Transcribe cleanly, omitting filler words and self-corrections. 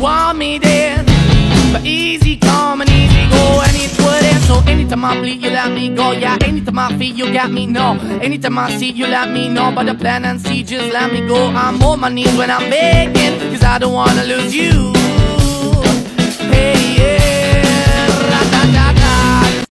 want me dead, but easy come and easy go, and it would end. So anytime I bleed, you let me go. Yeah, anytime I feel, you got me, no. Anytime I see, you let me know. But the plan and see, just let me go. I'm on my knees when I'm begging, cause I don't wanna lose you.